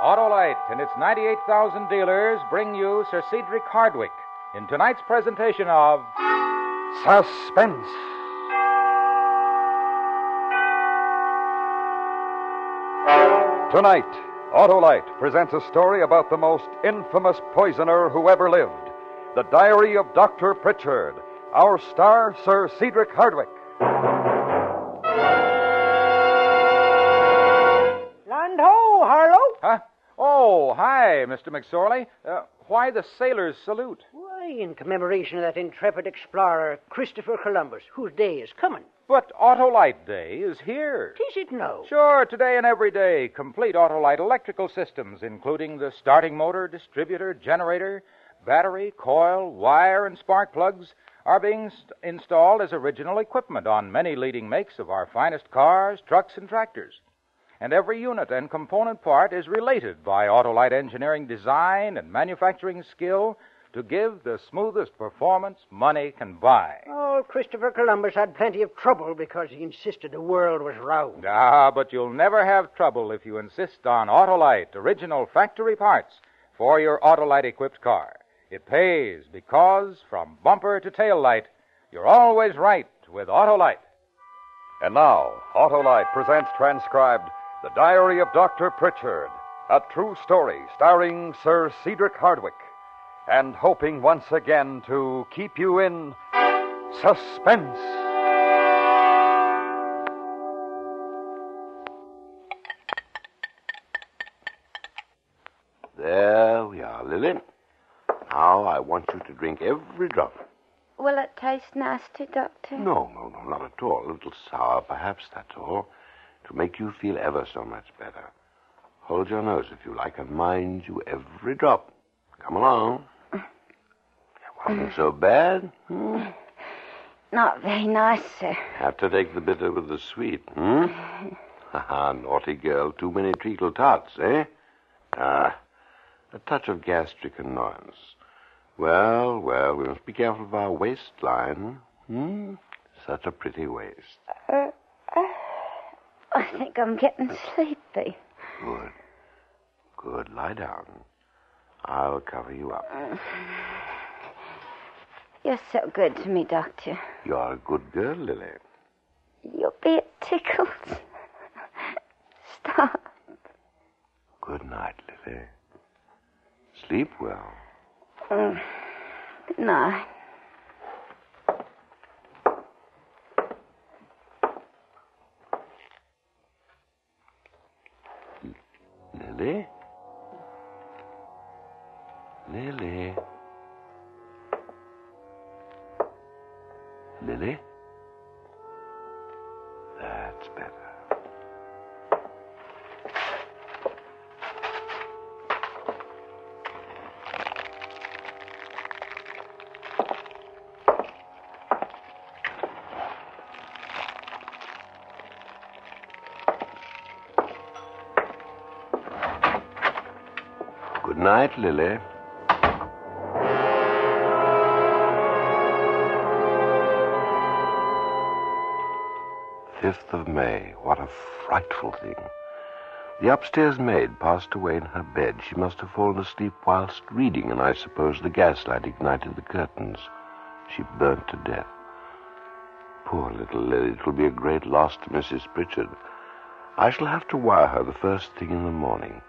Autolite and its 98,000 dealers bring you Sir Cedric Hardwicke in tonight's presentation of Suspense. Tonight, Autolite presents a story about the most infamous poisoner who ever lived, the Diary of Dr. Pritchard, our star, Sir Cedric Hardwicke. Land ho, Harlow. Huh? Oh, hi, Mr. McSorley. Why the sailor's salute? Why, in commemoration of that intrepid explorer, Christopher Columbus, whose day is coming. But Autolite Day is here. 'Tis it now? Sure, today and every day. Complete Autolite electrical systems, including the starting motor, distributor, generator, battery, coil, wire, and spark plugs, are being installed as original equipment on many leading makes of our finest cars, trucks, and tractors. And every unit and component part is related by Autolite engineering design and manufacturing skill to give the smoothest performance money can buy. Oh, Christopher Columbus had plenty of trouble because he insisted the world was round. Ah, but you'll never have trouble if you insist on Autolite original factory parts for your Autolite-equipped car. It pays because from bumper to tail light, you're always right with Autolite. And now, Autolite presents transcribed The Diary of Dr. Pritchard, a true story starring Sir Cedric Hardwicke, and hoping once again to keep you in suspense. There we are, Lily. Now, I want you to drink every drop. Will it taste nasty, Doctor? No, not at all. A little sour, perhaps, that's all. To make you feel ever so much better. Hold your nose, if you like, and mind you, every drop. Come along. It wasn't so bad. Hmm? Not very nice, sir. Have to take the bitter with the sweet, hmm? Ha, naughty girl. Too many treacle tarts, eh? Ah, a touch of gastric annoyance. Well, we must be careful of our waistline. Hmm? Such a pretty waist. I think I'm getting sleepy. Good. Lie down. I'll cover you up. You're so good to me, Doctor. You're a good girl, Lily. You'll be tickled. Stop. Good night, Lily. Sleep well. Good night. Lily? That's better. Good night, Lily. May. What a frightful thing. The upstairs maid passed away in her bed. She must have fallen asleep whilst reading, and I suppose the gaslight ignited the curtains. She burnt to death. Poor little Lily, it will be a great loss to Mrs. Pritchard. I shall have to wire her the first thing in the morning.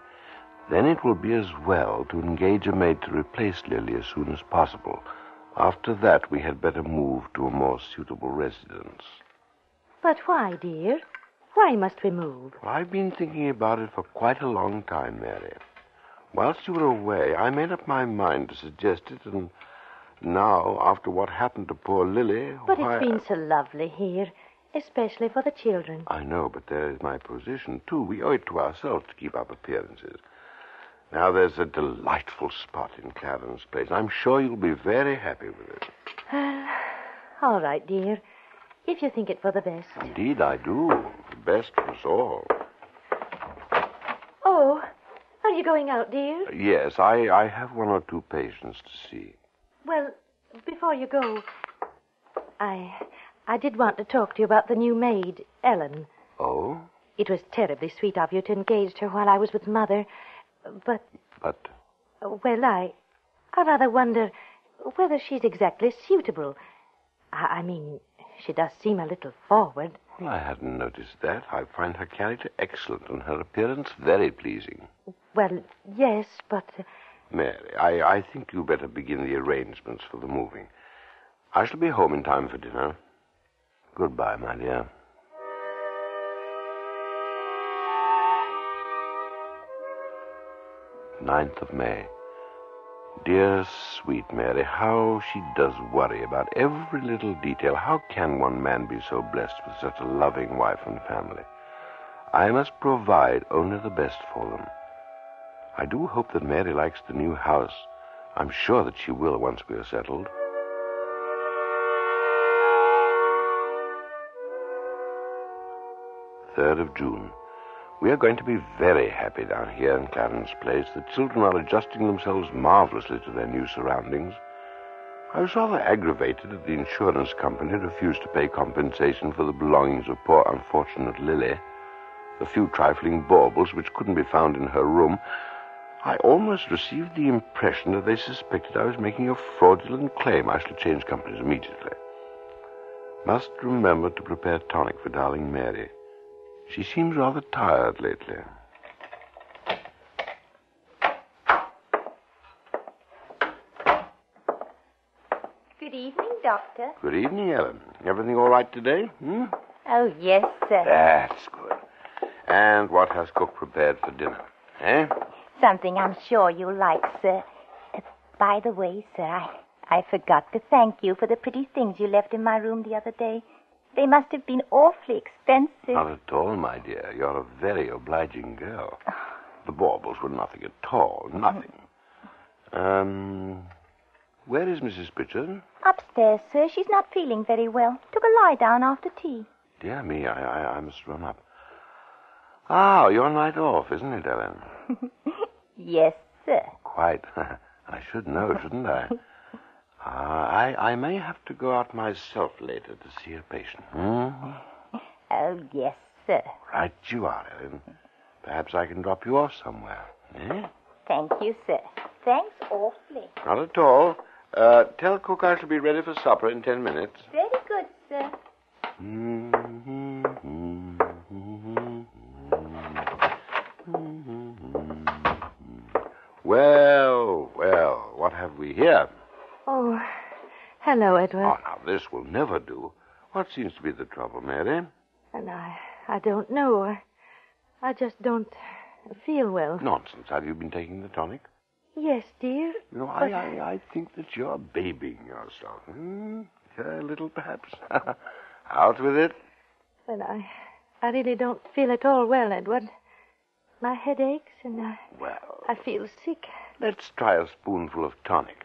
Then it will be as well to engage a maid to replace Lily as soon as possible. After that, we had better move to a more suitable residence. But why, dear? Why must we move? Well, I've been thinking about it for quite a long time, Mary. Whilst you were away, I made up my mind to suggest it, and now, after what happened to poor Lily... But why... it's been so lovely here, especially for the children. I know, but there is my position, too. We owe it to ourselves to keep up appearances. Now, there's a delightful spot in Clarence Place. I'm sure you'll be very happy with it. All right, dear. If you think it for the best. Indeed, I do. The best for us all. Oh, are you going out, dear? Yes, I have one or two patients to see. Well, before you go, I did want to talk to you about the new maid, Ellen. Oh? It was terribly sweet of you to engage her while I was with Mother, But... But? Well, I rather wonder whether she's exactly suitable. I mean, she does seem a little forward. Well, I hadn't noticed that. I find her character excellent and her appearance very pleasing. Well, yes, but... Mary, I think you better begin the arrangements for the moving. I shall be home in time for dinner. Goodbye, my dear. May 9th. Dear, sweet Mary, how she does worry about every little detail. How can one man be so blessed with such a loving wife and family? I must provide only the best for them. I do hope that Mary likes the new house. I'm sure that she will once we are settled. June 3rd. We are going to be very happy down here in Clarence Place. The children are adjusting themselves marvelously to their new surroundings. I was rather aggravated that the insurance company refused to pay compensation for the belongings of poor unfortunate Lily, the few trifling baubles which couldn't be found in her room. I almost received the impression that they suspected I was making a fraudulent claim. I shall change companies immediately. Must remember to prepare tonic for darling Mary. She seems rather tired lately. Good evening, Doctor. Good evening, Ellen. Everything all right today? Oh, yes, sir. That's good. And what has cook prepared for dinner? Something I'm sure you'll like, sir. By the way, sir, I forgot to thank you for the pretty things you left in my room the other day. They must have been awfully expensive. Not at all, my dear. You're a very obliging girl. The baubles were nothing at all. Nothing. Where is Mrs. Pritchard? Upstairs, sir. She's not feeling very well. Took a lie down after tea. Dear me, I must run up. Ah, your night off, isn't it, Ellen? Yes, sir. Quite. I should know, shouldn't I? I may have to go out myself later to see a patient. Oh, yes, sir. Right you are, Ellen. Perhaps I can drop you off somewhere. Thank you, sir. Thanks awfully. Not at all. Tell cook I shall be ready for supper in 10 minutes. Very good, sir. Well, what have we here? Oh, hello, Edward. Oh, now, this will never do. What seems to be the trouble, Mary? And I don't know. I just don't feel well. Nonsense. Have you been taking the tonic? Yes, dear. You know, but... I think that you're babying yourself. A little, perhaps. Out with it. Well, I really don't feel at all well, Edward. My head aches and I feel sick. Let's try a spoonful of tonic,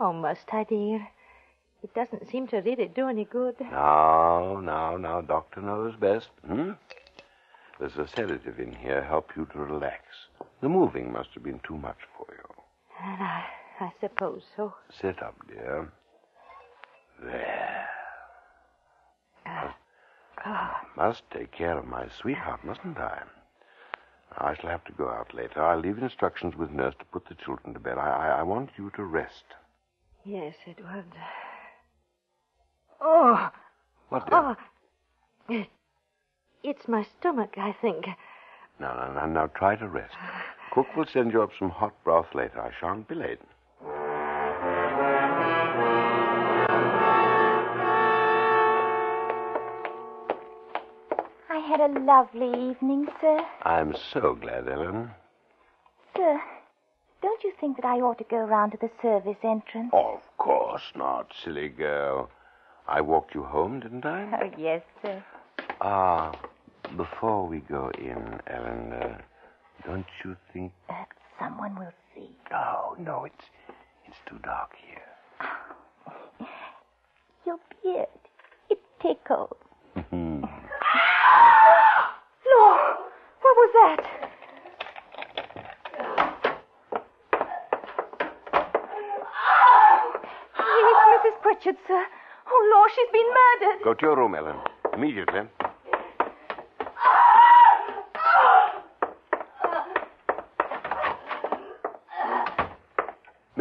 Oh, must I, dear? It doesn't seem to really do any good. No. Doctor knows best. There's a sedative in here, help you to relax. The moving must have been too much for you. And I suppose so. Sit up, dear. There. Must take care of my sweetheart, mustn't I? I shall have to go out later. I'll leave instructions with nurse to put the children to bed. I want you to rest. Yes, Edward. Oh! What? It's my stomach, I think. No. Now try to rest. Cook will send you up some hot broth later. I shan't be late. I had a lovely evening, sir. I'm so glad, Ellen. Sir... don't you think that I ought to go round to the service entrance? Of course not, silly girl. I walked you home, didn't I? Oh, yes, sir. Before we go in, Ellen, don't you think... someone will see. Oh, no, it's too dark here. Oh. Your beard, it tickles. Lord, what was that? Pritchard, sir. Oh, Lord, she's been murdered. Go to your room, Ellen. Immediately.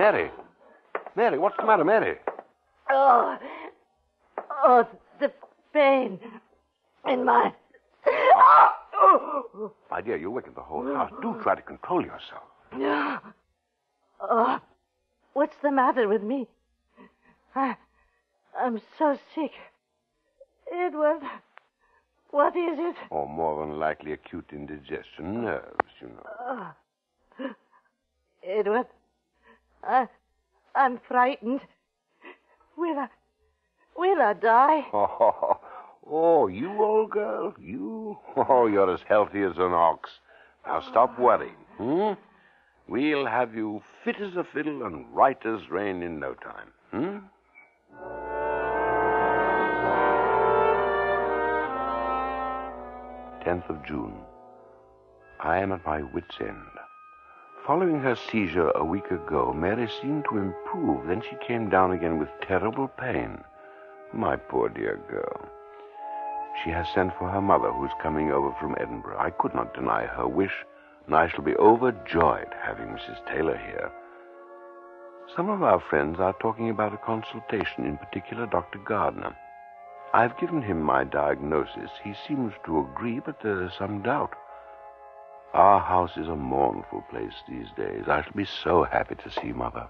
Mary. Mary, what's the matter, Mary? Oh, the pain in my... My dear, you wakened the whole house. Do try to control yourself. What's the matter with me? I'm so sick. Edward, what is it? Oh, more than likely acute indigestion, nerves, you know. Edward, I'm frightened. Will I die? Oh, you old girl, you? Oh, you're as healthy as an ox. Now stop worrying, We'll have you fit as a fiddle and right as rain in no time, hmm? 10th of June. I am at my wit's end. Following her seizure a week ago, Mary seemed to improve. Then she came down again with terrible pain. My poor dear girl. She has sent for her mother, who is coming over from Edinburgh. I could not deny her wish, and I shall be overjoyed having Mrs. Taylor here. Some of our friends are talking about a consultation, in particular Dr. Gardner. I have given him my diagnosis. He seems to agree, but there is some doubt. Our house is a mournful place these days. I shall be so happy to see Mother.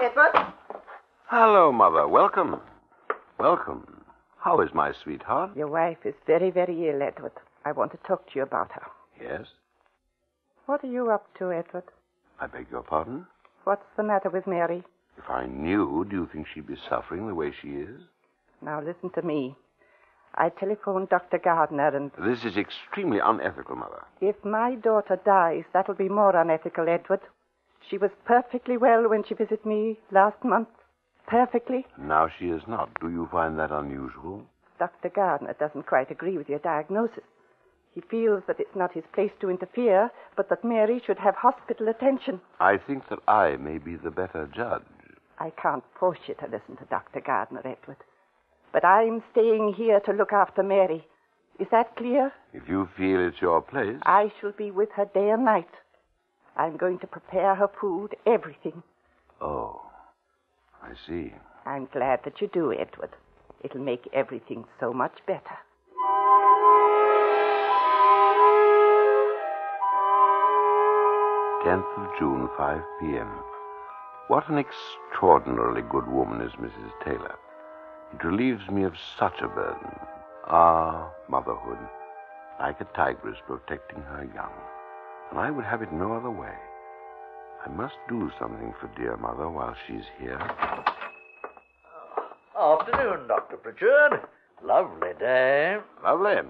Edward? Hello, Mother. Welcome. Welcome. How is my sweetheart? Your wife is very, very ill, Edward. I want to talk to you about her. Yes? What are you up to, Edward? I beg your pardon? What's the matter with Mary? If I knew, do you think she'd be suffering the way she is? Now, listen to me. I telephoned Dr. Gardner and... This is extremely unethical, Mother. If my daughter dies, that'll be more unethical, Edward. She was perfectly well when she visited me last month. Perfectly. Now she is not. Do you find that unusual? Dr. Gardner doesn't quite agree with your diagnosis. He feels that it's not his place to interfere, but that Mary should have hospital attention. I think that I may be the better judge. I can't force you to listen to Dr. Gardner, Edward. But I'm staying here to look after Mary. Is that clear? If you feel it's your place... I shall be with her day and night. I'm going to prepare her food, everything. Oh, I see. I'm glad that you do, Edward. It'll make everything so much better. 10th of June, 5 p.m. What an extraordinarily good woman is Mrs. Taylor. It relieves me of such a burden. Ah, motherhood, like a tigress protecting her young. And I would have it no other way. I must do something for dear Mother while she's here. Afternoon, Dr. Pritchard. Lovely day. Lovely.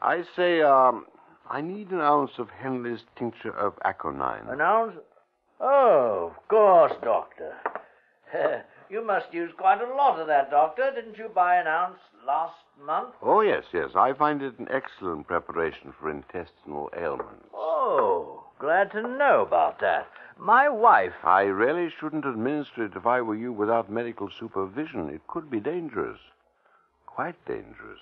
I say, I need an ounce of Henley's tincture of aconine. An ounce? Oh, of course, Doctor. You must use quite a lot of that, Doctor. Didn't you buy an ounce last month? Oh, yes. I find it an excellent preparation for intestinal ailments. Oh, glad to know about that. My wife... I really shouldn't administer it if I were you without medical supervision. It could be dangerous. Quite dangerous.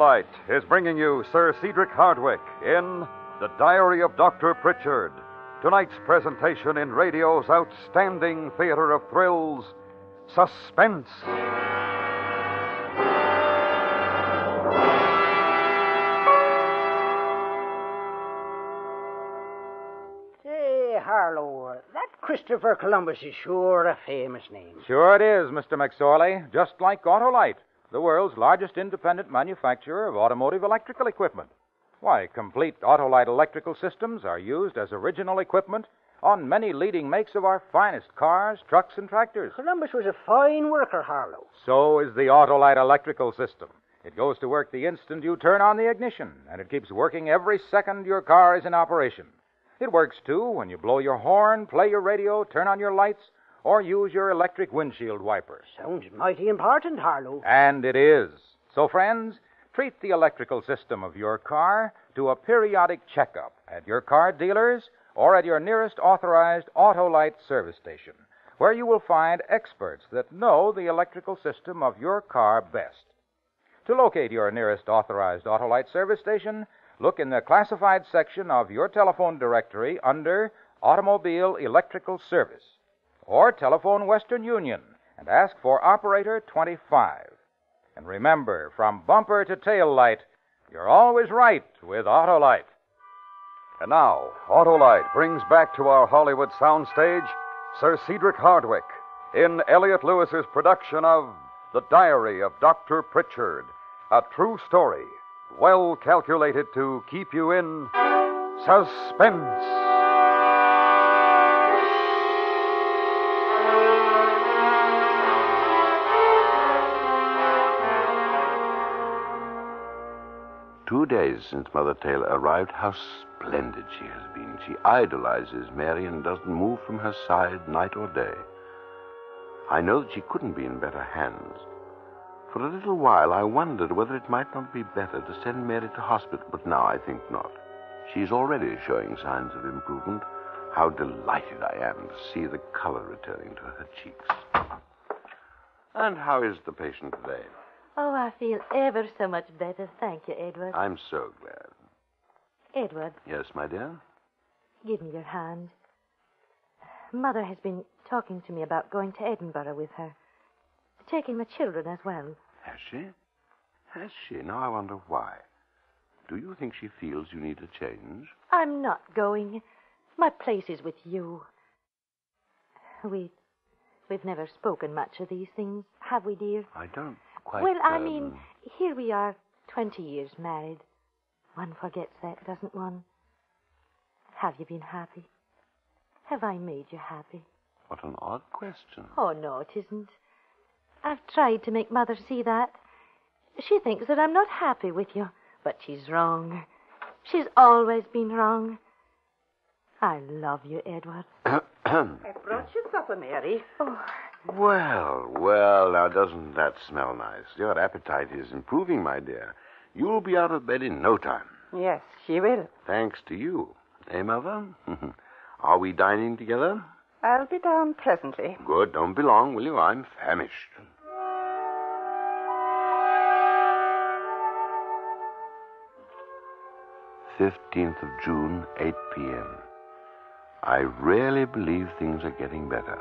10th is bringing you Sir Cedric Hardwicke in The Diary of Dr. Pritchard. Tonight's presentation in radio's outstanding theater of thrills, Suspense. Say, Harlow, that Christopher Columbus is sure a famous name. Sure it is, Mr. McSorley, just like Autolite, the world's largest independent manufacturer of automotive electrical equipment. Why, complete Autolite electrical systems are used as original equipment on many leading makes of our finest cars, trucks, and tractors. Columbus was a fine worker, Harlow. So is the Autolite electrical system. It goes to work the instant you turn on the ignition, and it keeps working every second your car is in operation. It works, too, when you blow your horn, play your radio, turn on your lights, or use your electric windshield wiper. Sounds mighty important, Harlow. And it is. So, friends, Treat the electrical system of your car to a periodic checkup at your car dealer's or at your nearest authorized Autolite service station, where you will find experts that know the electrical system of your car best. To locate your nearest authorized Autolite service station, look in the classified section of your telephone directory under Automobile Electrical Service, or telephone Western Union and ask for Operator 25. And remember, from bumper to tail light, you're always right with Autolite. And now, Autolite brings back to our Hollywood soundstage Sir Cedric Hardwicke in Elliot Lewis's production of The Diary of Dr. Pritchard, a true story well calculated to keep you in suspense. "2 days since Mother Taylor arrived. How splendid she has been. She idolizes Mary and doesn't move from her side night or day. I know that she couldn't be in better hands. For a little while, I wondered whether it might not be better to send Mary to hospital, but now I think not. She's already showing signs of improvement. How delighted I am to see the color returning to her cheeks. And how is the patient today?" "Oh, I feel ever so much better. Thank you, Edward." "I'm so glad." "Edward." "Yes, my dear?" "Give me your hand. Mother has been talking to me about going to Edinburgh with her. Taking the children as well." "Has she? Has she? Now I wonder why. Do you think she feels you need a change?" "I'm not going. My place is with you. We've never spoken much of these things, have we, dear?" "I don't quite..." "Well, I mean, here we are, 20 years married. One forgets that, doesn't one? Have you been happy? Have I made you happy?" "What an odd question." "Oh, no, it isn't. I've tried to make Mother see that. She thinks that I'm not happy with you, but she's wrong. She's always been wrong. I love you, Edward." "I've brought you supper, Mary." "Oh. Well, well, now doesn't that smell nice? Your appetite is improving, my dear. You'll be out of bed in no time." "Yes, she will." "Thanks to you. Eh, Mother? Are we dining together?" "I'll be down presently." "Good. Don't be long, will you? I'm famished." June 15th, 8 p.m. I really believe things are getting better.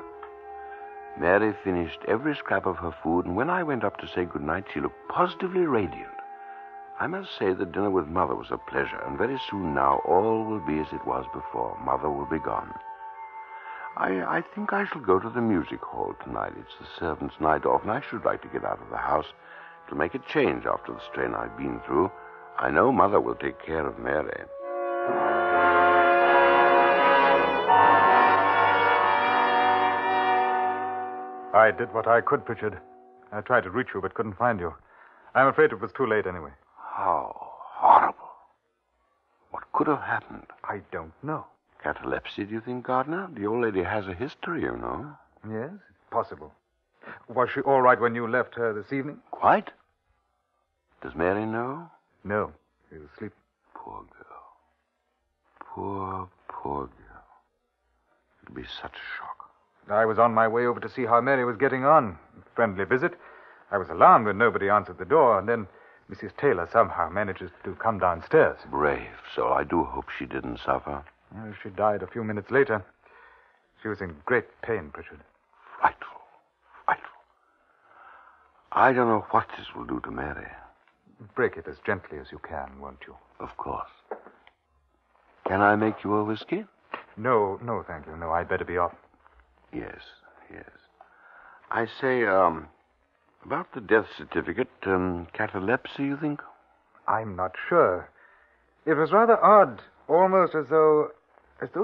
Mary finished every scrap of her food, and when I went up to say goodnight, she looked positively radiant. I must say that dinner with Mother was a pleasure, and very soon now all will be as it was before. Mother will be gone. I think I shall go to the music hall tonight. It's the servants' night off, and I should like to get out of the house. It'll make a change after the strain I've been through. I know Mother will take care of Mary." "I did what I could, Pritchard. I tried to reach you, but couldn't find you. I'm afraid it was too late anyway." "How horrible. What could have happened?" "I don't know." "Catalepsy, do you think, Gardner? The old lady has a history, you know." "Yes, it's possible. Was she all right when you left her this evening?" "Quite. Does Mary know?" "No. She was asleep." "Poor girl. Poor girl. It'll be such a shock." "I was on my way over to see how Mary was getting on. A friendly visit. I was alarmed when nobody answered the door, and then Mrs. Taylor somehow manages to come downstairs." "Brave soul. I do hope she didn't suffer." "She died a few minutes later. She was in great pain, Pritchard." Frightful. I don't know what this will do to Mary." "Break it as gently as you can, won't you?" "Of course. Can I make you a whiskey?" No, thank you. No, I'd better be off." Yes. I say, about the death certificate, catalepsy, you think?" "I'm not sure. It was rather odd, almost as though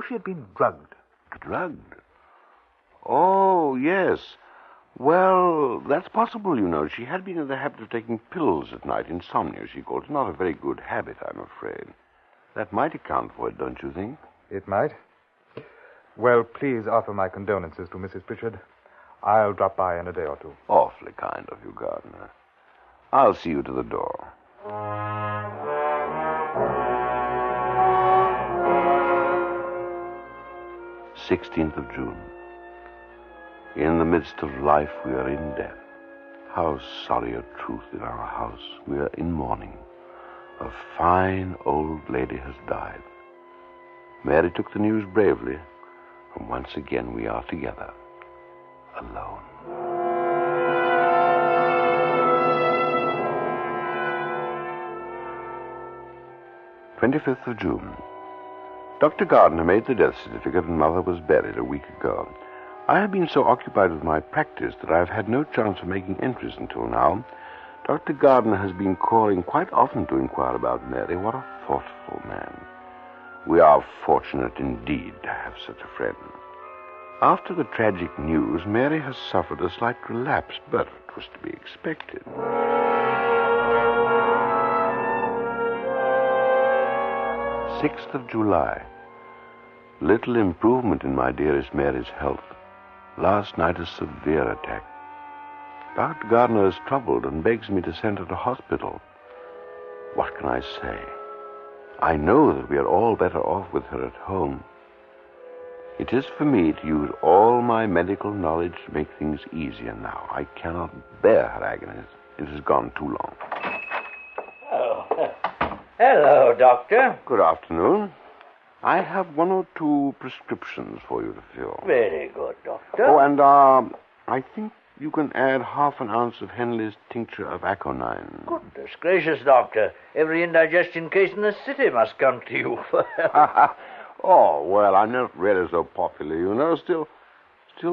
she had been drugged." "Drugged? Oh, yes. Well, that's possible, you know. She had been in the habit of taking pills at night, insomnia, she called it. Not a very good habit, I'm afraid. That might account for it, don't you think?" "It might. Well, please offer my condolences to Mrs. Pritchard. I'll drop by in a day or two." "Awfully kind of you, Gardner. I'll see you to the door. 16th of June. In the midst of life, we are in death. How sorry a truth in our house. We are in mourning. A fine old lady has died. Mary took the news bravely, and once again we are together, alone. June 25th. Dr. Gardner made the death certificate and Mother was buried a week ago. I have been so occupied with my practice that I have had no chance of making entries until now. Dr. Gardner has been calling quite often to inquire about Mary. What a thoughtful man. We are fortunate indeed to have such a friend. After the tragic news, Mary has suffered a slight relapse, but it was to be expected. July 6th. Little improvement in my dearest Mary's health. Last night a severe attack. Dr. Gardner is troubled and begs me to send her to hospital. What can I say? I know that we are all better off with her at home. It is for me to use all my medical knowledge to make things easier now. I cannot bear her agonies. It has gone too long. Oh, hello, Doctor. Good afternoon. I have one or two prescriptions for you to fill. Very good, Doctor. Oh, and I think you can add half an ounce of Henley's tincture of aconine. Goodness gracious, Doctor. Every indigestion case in the city must come to you for help. Oh, well, I'm not really so popular, you know. Still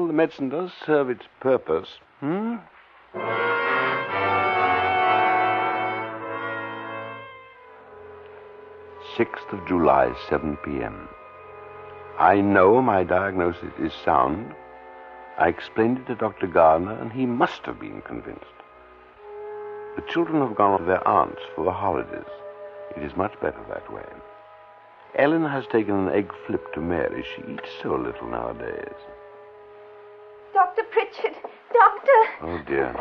the medicine does serve its purpose. July 6th, 7 p.m. I know my diagnosis is sound. I explained it to Dr. Gardner, and he must have been convinced. The children have gone to their aunt's for the holidays. It is much better that way. Ellen has taken an egg flip to Mary. She eats so little nowadays. Dr. Pritchard! Doctor! Oh, dear.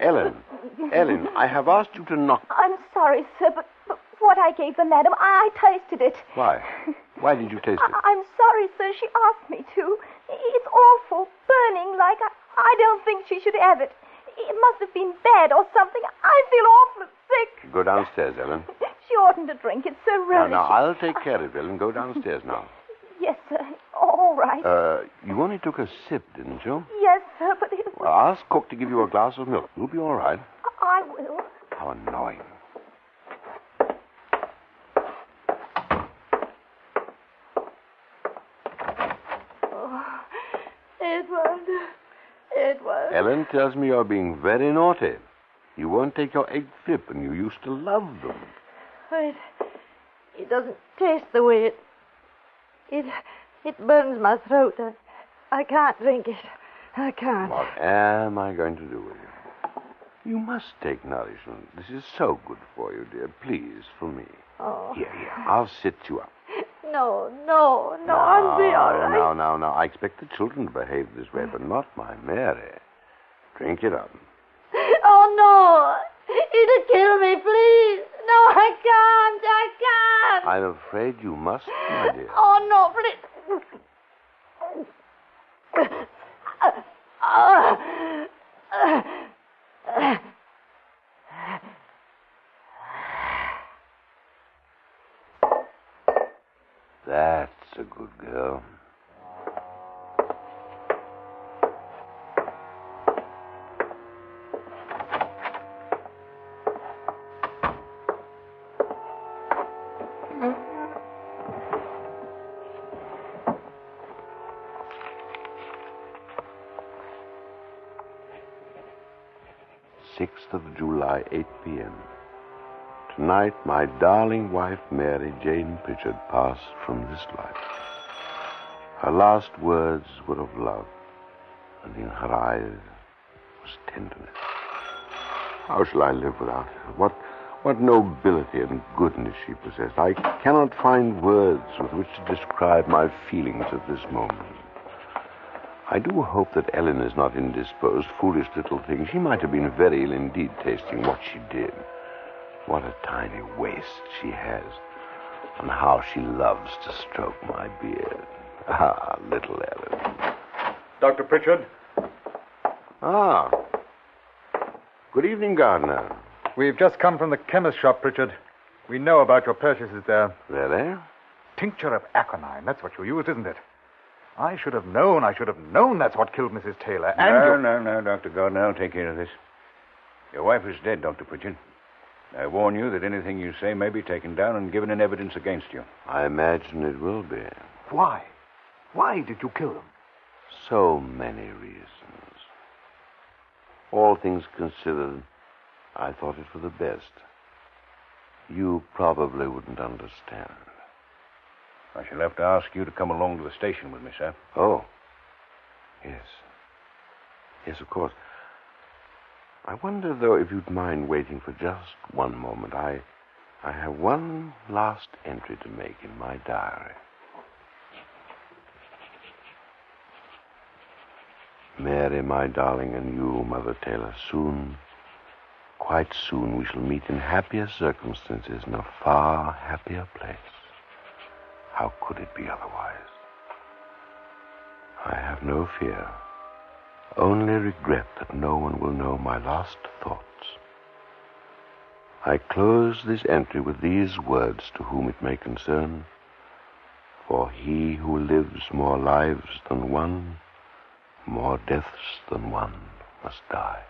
Ellen, I have asked you to knock... I'm sorry, sir, but what I gave the madam, I tasted it. Why? Why did you taste it? I'm sorry, sir. She asked me to. It's awful, burning like... I don't think she should have it. It must have been bad or something. I feel awfully sick. Go downstairs, Ellen. She oughtn't to drink. It's so rude. Now, I'll take care of it, Ellen. Go downstairs now. Yes, sir. All right. You only took a sip, didn't you? Yes, sir, but it was... Well, ask Cook to give you a glass of milk. You'll be all right. I will. How annoying. Oh, Edward. Edward. Ellen tells me you're being very naughty. You won't take your egg flip, and you used to love them. It doesn't taste the way it burns my throat. I can't drink it. I can't. What am I going to do with you? You must take nourishment. This is so good for you, dear. Please, for me. Oh. Here. I'll sit you up. No, I'll be all right. No. I expect the children to behave this way, but not my Mary. Drink it up. Oh, no. It'll kill me, please. No, I can't. I'm afraid you must, my dear. Oh, no, please. That's a good girl. July 8 p.m. Tonight, my darling wife, Mary Jane Pritchard, passed from this life. Her last words were of love, and in her eyes was tenderness. How shall I live without her? What nobility and goodness she possessed. I cannot find words with which to describe my feelings at this moment. I do hope that Ellen is not indisposed. Foolish little thing. She might have been very ill indeed tasting what she did. What a tiny waist she has. And how she loves to stroke my beard. Ah, little Ellen. Dr. Pritchard? Ah. Good evening, Gardner. We've just come from the chemist's shop, Pritchard. We know about your purchases there. Really? Tincture of aconine. That's what you used, isn't it? I should have known that's what killed Mrs. Taylor. And no, Dr. Gardner, I'll take care of this. Your wife is dead, Dr. Pritchard. I warn you that anything you say may be taken down and given in evidence against you. I imagine it will be. Why? Why did you kill them? So many reasons. All things considered, I thought it for the best. You probably wouldn't understand. I shall have to ask you to come along to the station with me, sir. Oh. Yes. Yes, of course. I wonder, though, if you'd mind waiting for just one moment. I have one last entry to make in my diary. Mary, my darling, and you, Mother Taylor, soon, quite soon, we shall meet in happier circumstances in a far happier place. How could it be otherwise? I have no fear, only regret that no one will know my last thoughts. I close this entry with these words to whom it may concern, for he who lives more lives than one, more deaths than one must die.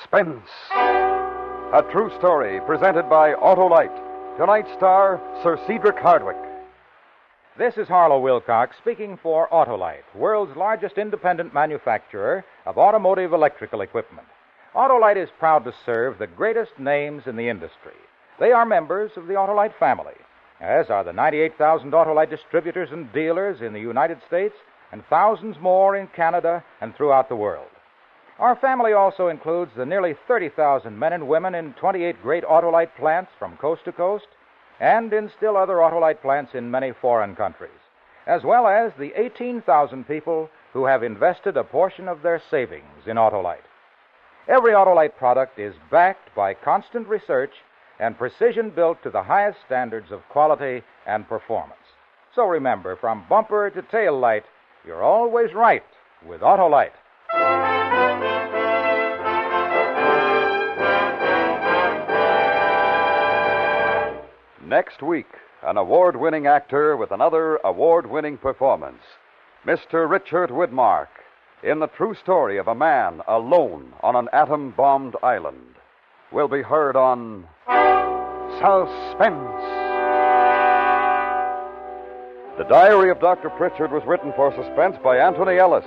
Suspense. A true story presented by Autolite. Tonight's star, Sir Cedric Hardwicke. This is Harlow Wilcox speaking for Autolite, world's largest independent manufacturer of automotive electrical equipment. Autolite is proud to serve the greatest names in the industry. They are members of the Autolite family, as are the 98,000 Autolite distributors and dealers in the United States and thousands more in Canada and throughout the world. Our family also includes the nearly 30,000 men and women in 28 great Autolite plants from coast to coast and in still other Autolite plants in many foreign countries, as well as the 18,000 people who have invested a portion of their savings in Autolite. Every Autolite product is backed by constant research and precision built to the highest standards of quality and performance. So remember, from bumper to tail light, you're always right with Autolite. Next week, an award-winning actor with another award-winning performance, Mr. Richard Widmark, in the true story of a man alone on an atom-bombed island, will be heard on Suspense. The Diary of Dr. Pritchard was written for Suspense by Anthony Ellis.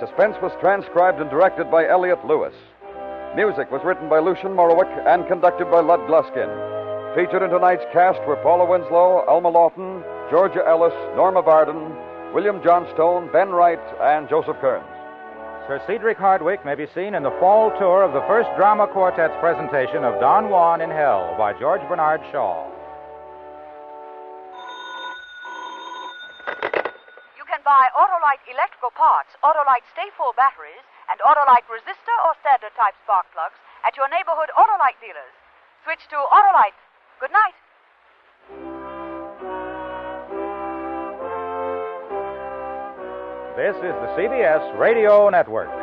Suspense was transcribed and directed by Elliot Lewis. Music was written by Lucian Morawick and conducted by Lud Gluskin. Featured in tonight's cast were Paula Winslow, Alma Lawton, Georgia Ellis, Norma Varden, William Johnstone, Ben Wright, and Joseph Kearns. Sir Cedric Hardwicke may be seen in the fall tour of the first drama quartet's presentation of Don Juan in Hell by George Bernard Shaw. You can buy Autolite electrical parts, Autolite Stay-Full batteries, and Autolite resistor or standard type spark plugs at your neighborhood Autolite dealers. Switch to Autolite. Good night. This is the CBS Radio Network.